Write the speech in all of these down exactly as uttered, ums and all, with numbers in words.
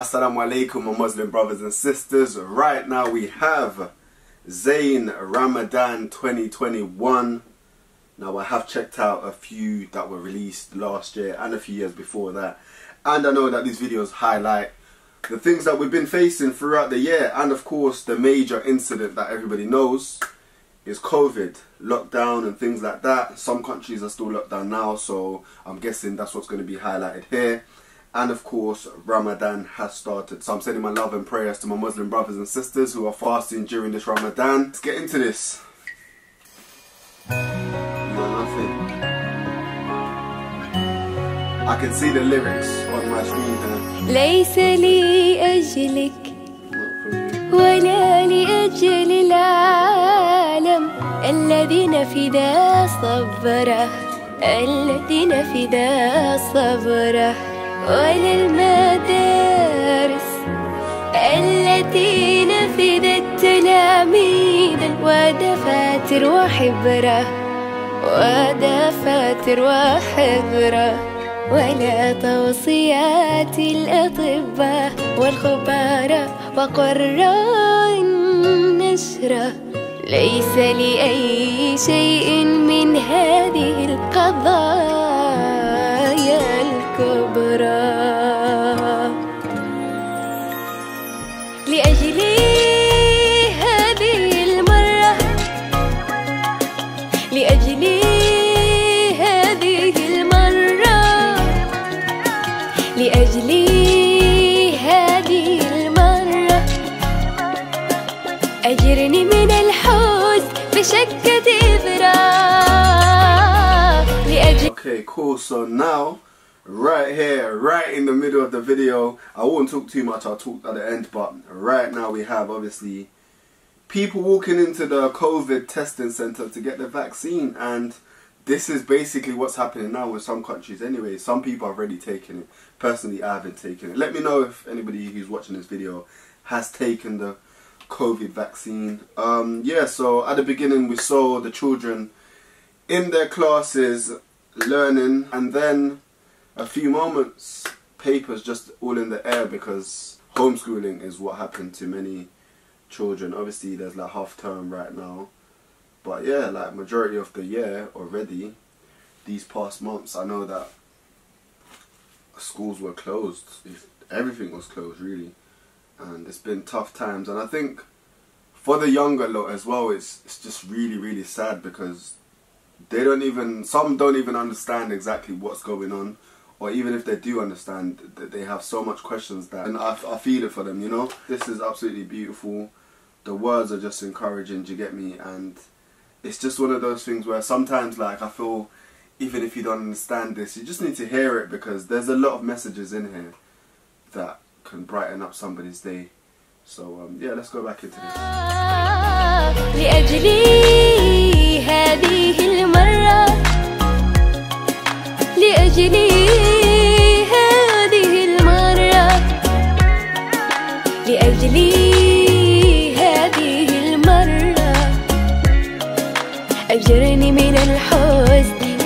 Assalamu alaikum, my Muslim brothers and sisters. Right now we have Zain Ramadan twenty twenty-one. Now I have checked out a few that were released last year and a few years before that. And I know that these videos highlight the things that we've been facing throughout the year. And of course the major incident that everybody knows is COVID, lockdown and things like that. Some countries are still locked down now, so I'm guessing that's what's going to be highlighted here. And of course, Ramadan has started. So I'm sending my love and prayers to my Muslim brothers and sisters who are fasting during this Ramadan. Let's get into this. You know nothing. I can see the lyrics on my screen now. ليس لي أجلك ولا لأجل العالم الذين فدا صبره الذين فدا صبره وللمدارس التي نفدت تلاميذا ودفاتر وحبرة ودفاتر وحبرة ولا توصيات الأطباء والخبراء وقراء النشرة ليس لأي شيء من هذه القضايا الكبرى لأجلي هذه المرة لأجلي هذه المرة لأجلي هذه المرة أجرني من الحزن بشكة إبرة. Okay, cool. So now, right here, right in the middle of the video, I won't talk too much, I'll talk at the end, but right now we have obviously people walking into the COVID testing center to get the vaccine, and this is basically what's happening now with some countries anyway. Some people have already taken it. Personally, I haven't taken it. Let me know if anybody who's watching this video has taken the COVID vaccine. Um, yeah, so at the beginning we saw the children in their classes learning, and then a few moments, papers just all in the air because homeschooling is what happened to many children. Obviously, there's like half term right now. But yeah, like majority of the year already, these past months, I know that schools were closed. If everything was closed, really. And it's been tough times. And I think for the younger lot as well, it's, it's just really, really sad because they don't even, some don't even understand exactly what's going on. Or even if they do understand, that they have so much questions that, and I, I feel it for them, you know. This is absolutely beautiful. The words are just encouraging, do you get me? And it's just one of those things where sometimes, like, I feel even if you don't understand this, you just need to hear it because there's a lot of messages in here that can brighten up somebody's day. So, um, yeah, let's go back into this. لأجلي هذه المرة أجرني من الحزن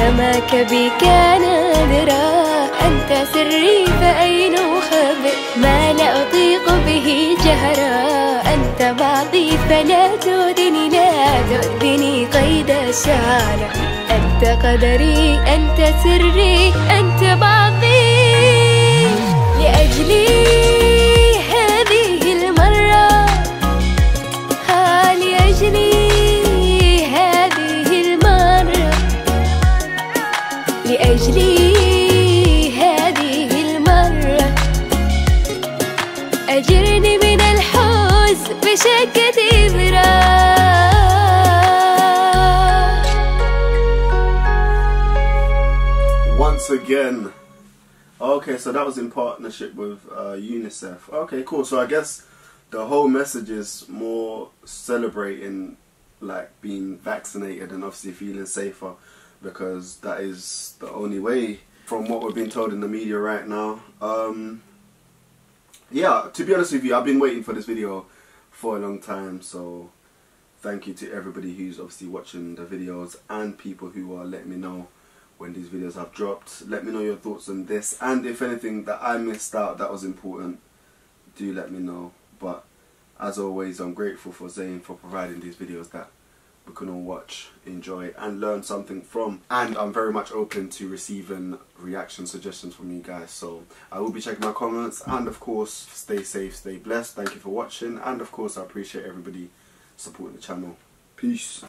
رماك بي كان أدرى أنت سري فأين أخبئ ما لا أطيق به جهرا أنت بعضي فلا تؤذني لا تؤذني قيد الشعر أنت قدري أنت سري أنت بعضي لأجلي أجرني من الحزن بشكة إبرة Once again, Okay, so that was in partnership with uh, UNICEF. Okay, cool. So I guess the whole message is more celebrating like being vaccinated and obviously feeling safer, because that is the only way from what we're being told in the media right now. Um, yeah, to be honest with you, I've been waiting for this video for a long time, so thank you to everybody who's obviously watching the videos and people who are letting me know when these videos have dropped. Let me know your thoughts on this, and if anything that I missed out that was important, do let me know. But as always, I'm grateful for Zain for providing these videos that we can all watch, enjoy and learn something from, and I'm very much open to receiving reaction suggestions from you guys, so I will be checking my comments. And of course, stay safe, stay blessed, thank you for watching, and of course I appreciate everybody supporting the channel. Peace.